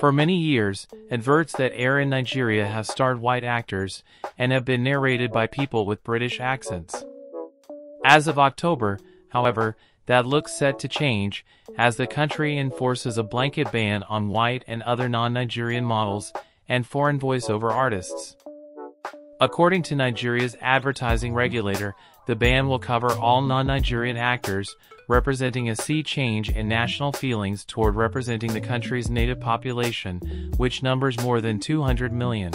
For many years, adverts that air in Nigeria have starred white actors and have been narrated by people with British accents. As of October, however, that looks set to change, as the country enforces a blanket ban on white and other non-Nigerian models and foreign voiceover artists. According to Nigeria's advertising regulator, the ban will cover all non-Nigerian actors, representing a sea change in national feelings toward representing the country's native population, which numbers more than 200 million.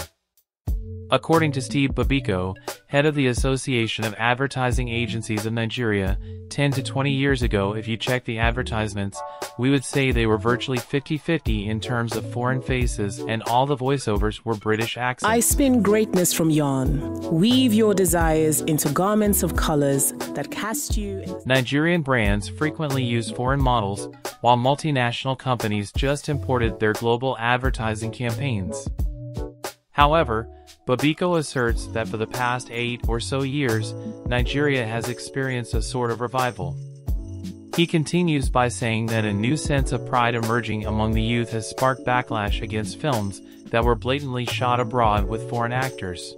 According to Steve Babaeko, head of the Association of Advertising Agencies of Nigeria, 10 to 20 years ago, if you checked the advertisements, we would say they were virtually 50-50 in terms of foreign faces and all the voiceovers were British accents. I spin greatness from yarn. Weave your desires into garments of colors that cast you... Nigerian brands frequently use foreign models, while multinational companies just imported their global advertising campaigns. However, Babaeko asserts that for the past 8 or so years, Nigeria has experienced a sort of revival. He continues by saying that a new sense of pride emerging among the youth has sparked backlash against films that were blatantly shot abroad with foreign actors.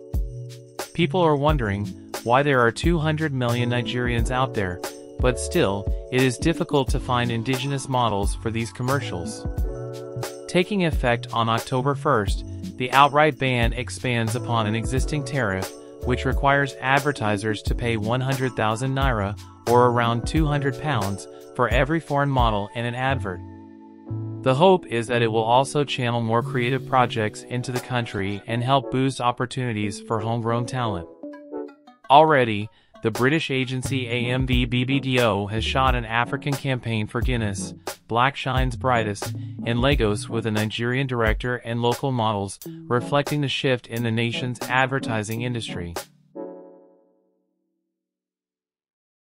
People are wondering why there are 200 million Nigerians out there, but still, it is difficult to find indigenous models for these commercials. Taking effect on October 1st, the outright ban expands upon an existing tariff, which requires advertisers to pay 100,000 naira, or around £200, for every foreign model in an advert. The hope is that it will also channel more creative projects into the country and help boost opportunities for homegrown talent. Already, the British agency AMV BBDO has shot an African campaign for Guinness, Black Shines Brightest, in Lagos with a Nigerian director and local models, reflecting the shift in the nation's advertising industry.